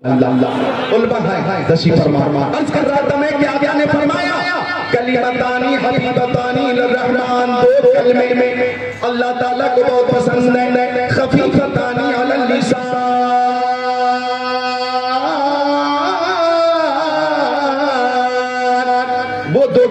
अल्लाह ताला को बहुत पसंद है खफीफतानी अलल लिसान, वो दो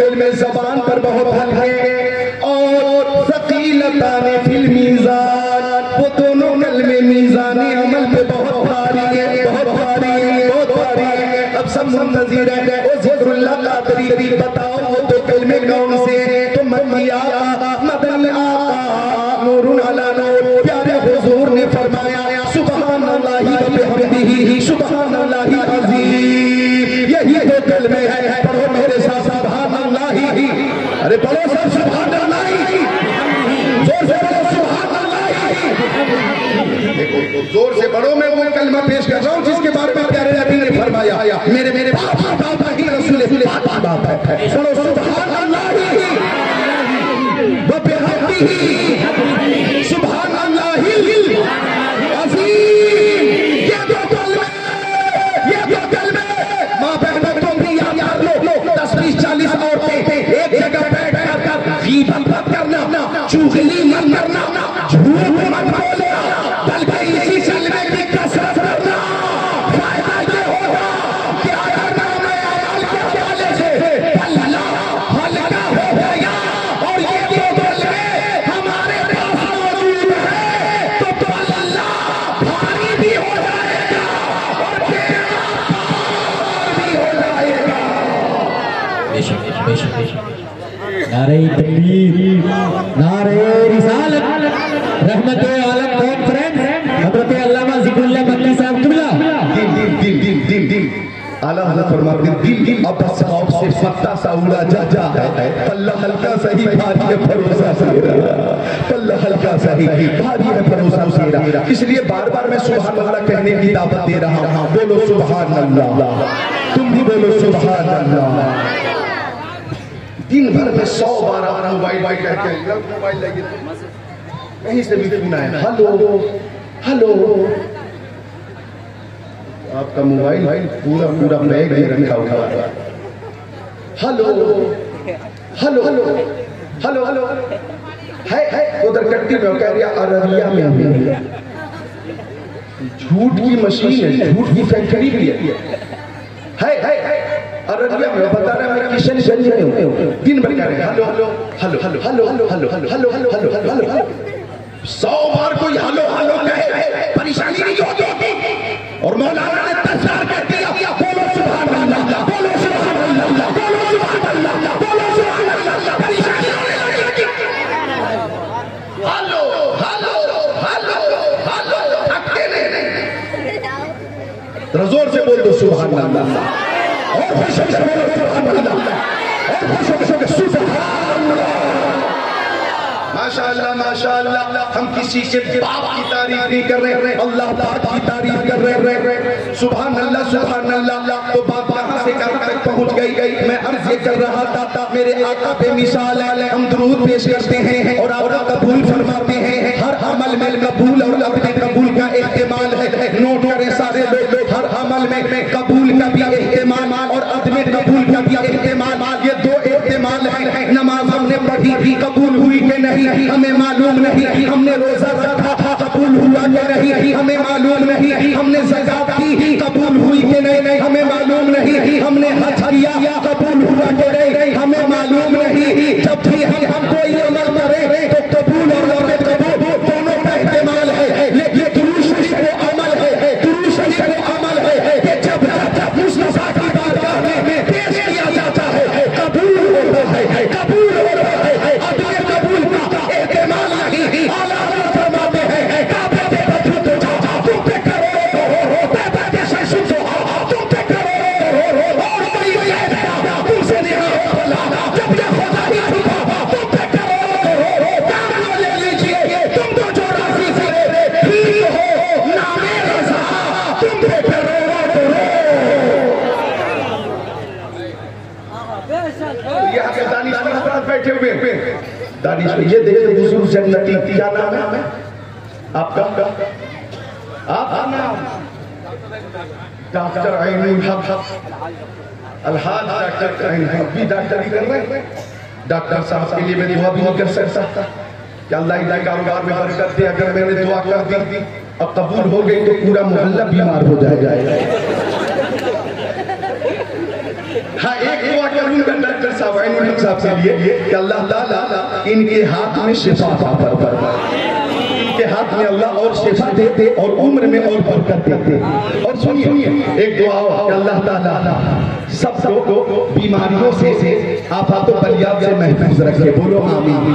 कलमे ज़बान पर बहुत हल्के हैं, और सकीलतानी फिल मीज़ान, वो दोनों कलमे मीज़ानी अमल पे बहुत भारी है, बहुत भारी है, बहुत भारी है। अब सब नज़ीर है ओ ज़िक्रुल्लाह का तरीक़ा बताओ वो दो कलमे कौन से हैं? तो मदिया मदन आका नूरुन अला नूर, प्यारे हुजूर ने फरमाया सुभान अल्लाह व बिहमदिही सुभान अल्लाह अजीम। यही दो कलमे हैं, पढ़ो मेरे साथ सुभान अल्लाह। अरे पढ़ो सब सुभान अल्लाह, जोर से पढ़ो सुभान अल्लाह। देखो जोर से पढ़ो, मैं वो कलमा पेश कर रहा हूँ जिसके बारे में प्यारे नबी ने फरमाया मेरे मेरे बाप ही रसूल बाप है। सुनो सुभान अल्लाह सुभान अल्लाह अज़ीम। ये दो कलमे माँ बहनों को भी याद कर लो। 10-20-40 औरतें एक जगह बैठकर गीबत मत करना, चुगली मत करना, झूठ मत बोलना, बल्कि इसी कलमे की कसरत करना। फायदा ये होगा कि अगर नाम अमल के हवाले से अल्लाह हल्का हो जाएगा। और ये नारे तकबीर, नारे रिसालत, रहमत आलम कॉन्फ्रेंस, हजरत अल्लामा ज़िक्रुल्लाह मदनी साहब क़िबला। अल्लाह अल्लाह फरमाते दिल अब खौफ से पत्ता सा उड़ा जाता है, पल्ला हल्का सही भारी है भरोसा तेरा, पल्ला हल्का सही भारी है भरोसा तेरा। इसलिए बार-बार मैं सुभान अल्लाह कहने की दावत दे रहा हूं। बोलो सुभान अल्लाह, तुम भी बोलो सुभान अल्लाह। दिन भर में 100 बार आ रहा हूँ वाई मोबाइल लगे, कहीं से भी सुना है हेलो हेलो। आपका मोबाइल भाई पूरा पूरा बैग में रखा हुआ है। Hello hello hello hello hello है उधर कट्टी में कह रहा अररिया में हमें झूठ की मशीन है, झूठ की फैक्ट्री भी है अररिया में। बता रहा मैं किशनगंज में हूं, दिन भर कह रहे hello hello hello hello hello hello hello hello hello hello. 100 बार कोई हेलो हेलो कहे परेशानी नहीं होती। और मौलाना ने तस्वीर कह दिया बोलो सुभान अल्लाह, बोलो सुभान अल्लाह, बोलो सुभान अल्लाह, बोलो सुभान अल्लाह। परेशानी नहीं होती। हेलो हेलो हेलो हेलो अकेले नहीं, जोर से बोल दो सुभान अल्लाह। और खुशी से बोलो सुभान अल्लाह, और खुशी से सुभान अल्लाह। माशाल्लाह माशाल्लाह, हम किसी के बाप की तारीफ नहीं कर रहे, अल्लाह पाक की तारीफ कर रहे। सुभान अल्लाह सुभान अल्लाह। तो बात कहां से कहां तक पहुंच गई। मैं अर्ज कर रहा था मेरे आका पे मिसाल है। हम दुरूद पेश करते हैं और आका कबूल फरमाते हैं। हर अमल में कबूल और अपने कबूल का इस्तेमाल है। नोट करें सारे लोग, हर अमल में कबूल का भी इस्तेमाल और अदम कबूल का भी इस्तेमाल। ये दो इस्तेमाल है। नमाज हमने पढ़ी भी कबूल हुई कि नहीं हमें मालूम नहीं, हमने रोजा रखा कबूल हुआ कि नहीं हमें मालूम नहीं, हमने ज़कात दी कबूल हुई कि नहीं हमें मालूम नहीं, हमने हज किया कबूल हुआ कि नहीं हमें मालूम नहीं। जब भी हम कोई अमल करें तो कबूल और अदम कबूल दोनों का इस्तेमाल है। लेकिन दुरूद शरीफ वो अमल है, दुरूद शरीफ वो अमल है कि जब मुस्तफा की बारगाह में पेश किया जाता है कबूल हो रहा है, कबूल हो रहा है। अदम कबूल का इस्तेमाल नहीं। ये देखिए बुजुर्ग जन्नती, क्या नाम है आपका? आप डॉक्टर ऐनी हक अलहाज डॉक्टर ऐनी हक भी डॉक्टरी कर रहे हैं। डॉक्टर साहब के लिए मैं दुआ भी नहीं कर सकता कि अल्लाह इनके कामगार में बरकत दे। अगर मैंने दुआ कर दी अब कबूल हो गई तो पूरा मोहल्ला बीमार हो जाएगा। हाँ एक दुआ करूंगा डॉक्टर साहब ऐनी हक साहब के लिए कि अल्लाह ताला इनके हाथ में शिफा फरमाए, के हाथ में अल्लाह और शिफा देते और उम्र में और बरकत देते। और सुनिए एक दुआ हो अल्लाह ताला सब सबको बीमारियों से आफातों बलियात से महफूज रखे। बोलो आमीन,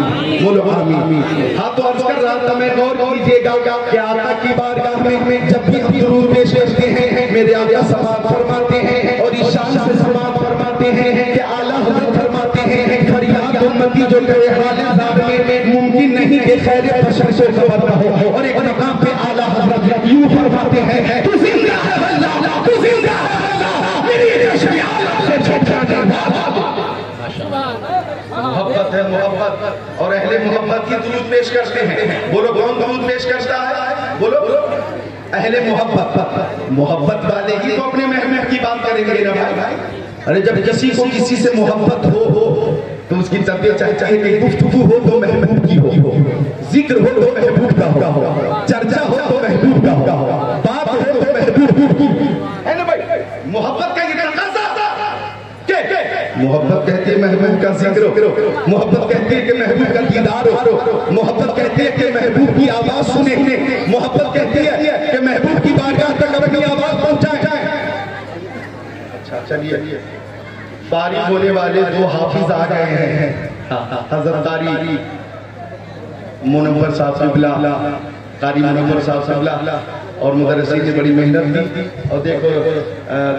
बोलो आमीन। हाँ तो अर्ज कर रहा था मैं, गौर कीजिएगा कि आका की बारगाह में जब भी हम दुरूद पेश करते हैं मेरे आका समात फरमाते हैं और ईशान से समात फरमाते हैं कि आला हजरत फरमाते हैं फरियाद उम्मती जो करे हालिद साहब में मुमकिन नहीं के खैर बशर से खबर हो। और एक मकाम पे आला हजरत यूं फरमाते हैं तू जिंदा है अल्लाह, तू जिंदा है अल्लाह, मेरी नशे आला से छटा दे बाबा। मोहब्बत है मोहब्बत और अहले मोहब्बत की दुरूद पेश करते हैं। बोलो कौन दुरूद पेश करता है? बोलो अहले मोहब्बत। मोहब्बत वाले ही तो अपने महबूब की बात करेंगे ना भाई। अरे जब किसी को किसी से मोहब्बत हो तो उसकी तबीयत चाहे कि गुफ्तगू हो तो महबूब की हो, जिक्र हो तो महबूब का हो, चर्चा हो तो महबूब का हो, बात हो तो महबूब है ना भाई। मोहब्बत का ये तकाज़ा के मोहब्बत कहती है महबूब का जिक्र हो, मोहब्बत कहती है कि महबूब का दीदार हो, मोहब्बत कहती है कि महबूब की आवाज सुने, मोहब्बत कहती है कि महबूब की बारगाह तक अपनी आवाज पहुंचाए। चलिए बारी होने वाले दो हाफिज आ गए हैं हजरत कारी मुनव्वर साहब बिला कारी मुनव्वर साहब और मदरसे ने बड़ी मेहनत की। और देखो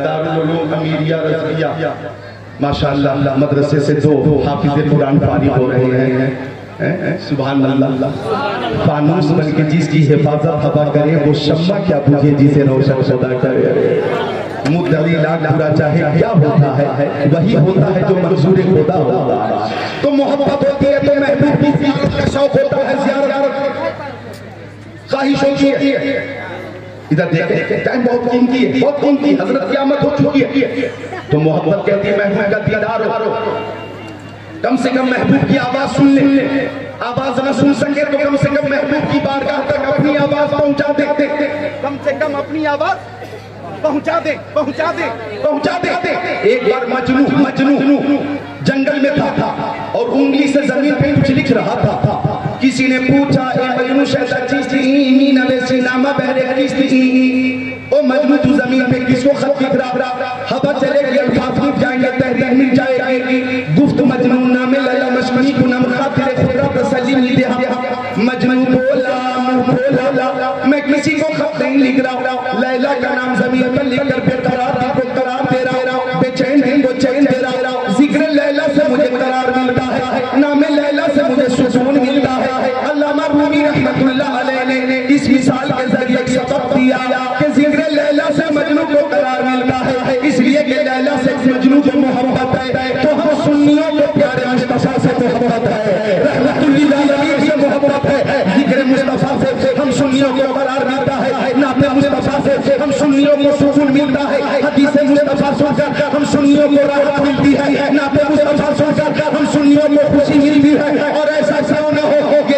दारुल उलूम अमीरिया रज़िया माशाल्लाह मदरसे से दो हाफिज कुरान फारिग हो रहे हैं। सुभान अल्लाह। फानूस बन के जिसकी हिफाजत हवा करे वो शम्मा क्या पूछे जिसे रोशन सदा करे। मुद्दली लाख बुरा चाहे क्या होता है वही होता है जो मंजूर खुदा होता है। तो मोहब्बत होती है तो महबूब की ज़ियारत का शौक होता है, ज़ियारत ख्वाहिश होती है। इधर देखें टाइम बहुत कीमती है, बहुत कीमती। हजरत क़यामत हो चुकी है। तो मोहब्बत कहती है महबूब का दीदार हो, कम से कम महबूब की आवाज सुन ले। आवाज ना सुन सके तो कम से कम महबूब की बारगाह तक अपनी आवाज पहुंचा दे, कम से कम अपनी आवाज पहुंचा दे। एक बार मजनू जंगल में था और उंगली से जमीन पे कुछ लिख रहा था। किसी ने पूछा ए मजनू ओ मजनू तू जमीन पे किसको खत लिख रहा? हवा चलेगी अल्फाज लिख जाएंगे, तहरीर मिल जाएगी। गुफ्त मजनू नामे लला मशमी को नाम खातिर खुदा तसल्ली मिलते हैं। मजनू बोला मैं किसी को खत नहीं लिख रहा, लैला का नाम जमीन पर लिखकर बेकरार को करार दे रहा हूँ, बेचैन है वो चैन दे रहा हूँ। जिक्र लैला से मुझे करार मिलता है, नाम लैला से मुझे सुकून मिलता है। अल्लामा रूमी रहमतुल्लाह अलैह ने इस मिसाल के जरिए सबक दिया कि जिक्र लैला से मजनू को करार मिलता है, इसलिए कि लैला से मजनू को मोहब्बत है। तो हम सुन्नियों को प्यारे मुस्तफा से मोहब्बत है, सुन्नियों को करार मिलता है, नाम मुस्तफा से हम सुन्नियों को सुकून मिलता है। हदीस मुस्तफा सुनकर हम सुन्नियों को राहत मिलती है, नाम मुस्तफा सुनकर हम सुन्नियों को खुशी मिलती है। और ऐसा क्यों न हो कि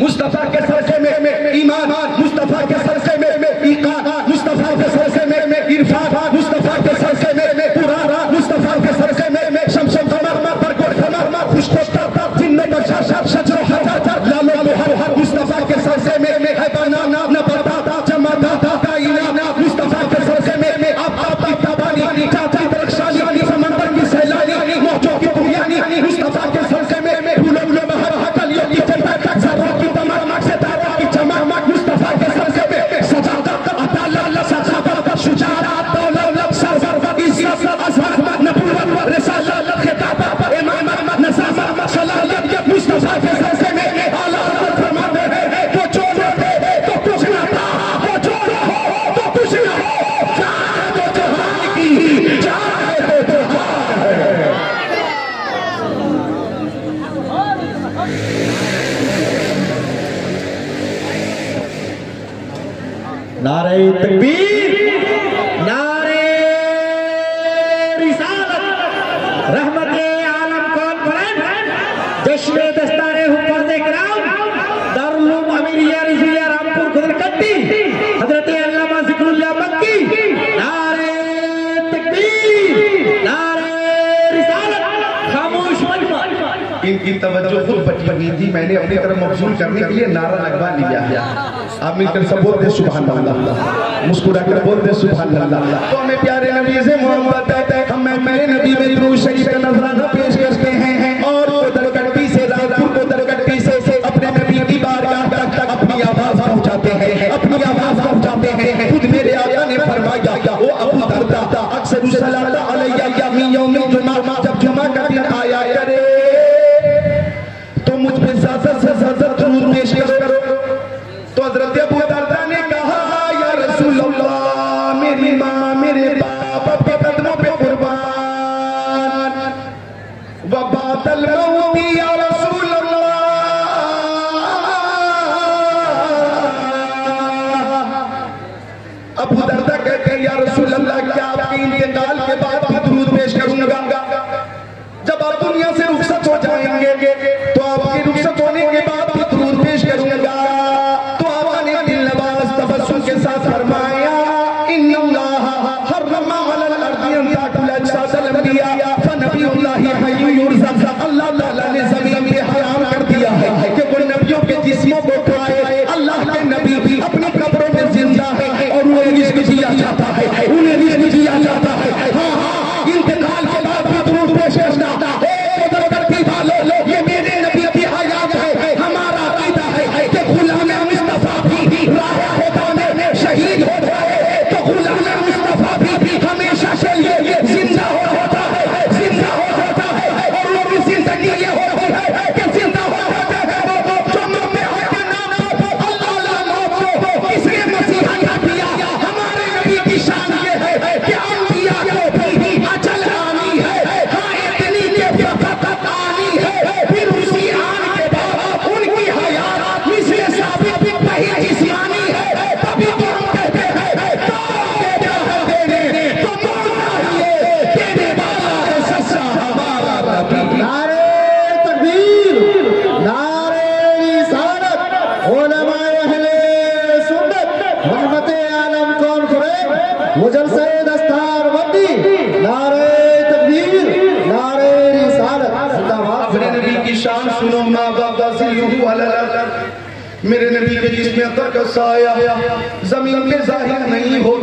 मुस्तफा के सरसे में ईमान, मुस्तफा के सरसे में ईकान, मुस्तफा के सरसे में इरफान, मुस्तफा के सरसे में पुराना, मुस्तफा के सरसे में शमशम मुस्तफा के सर से में सजावत अता नारे तकबीर, नारे रिसालत, रहमते आलम कॉन्फ्रेंस, जश्न दस्तारे हुफ़ाज़े किराम, दारुल उलूम अमीरिया रिज़िया रामपुर खुदरकट्टी, हज़रत अल्लामा ज़िक्रुल्लाह मक्की। नारे तकबीर, नारे रिसालत। खामोश मत। इनकी तवज्जो खुद बटी हुई थी, मैंने अपनी तरफ मबसूल करने के लिए नारा लगवा लिया। आप मिलकर सब बोल दे सुभान अल्लाह, मुस्कुरा कर बोल दे सुभान अल्लाह। तो हमें प्यारे नबी से मोहब्बत है, हम मेरे नबी में दुरूद शरीफ का नजराना पेश करते हैं और खुदरकट्टी से रामपुर खुदरकट्टी से अपने नबी की बारगाह तक अपनी आवाज पहुंचाते हैं, अपनी आवाज पहुंचाते हैं। खुद मेरे आका ने फरमाया वो अबू दर्दा अक्सर सल्लल्लाहु अलैहि वसल्लम जब जुमा का दिन आया करे तो मुझ पे ज़्यादा से ज़्यादा दुरूद पेश करो। तो हजरत अबू दर्दा ने कहा या रसूल अल्लाह मेरी माँ मेरे बाप के कदमों पे कुर्बान व बातल मौती या रसूल अल्लाह। अबू दर्दा कहते हैं या रसूल अल्लाह क्या आपके इंतकाल के बाद भी दुरूद पेश करूंगा? जब आप दुनिया से रुखसत हो जाएंगे तो आपके रुखसत होने के बाद भी दुरूद पेश करूंगा। अल्लाह ने ज़मीन पे हराम कर दिया है कि कोई नबियों के जिस्मों को खाए। अल्लाह के नबी अपनी कब्रों में जिंदा है और उन्हें रिज़्क दिया जाता है, उन्हें रिज़्क दिया जाता है। हाँ हाँ, इंतकाल के बाद भी दुरूद पेश करना। मेरे नबी के जिस्म अतर का साया जमीन पे जाहिर नहीं हो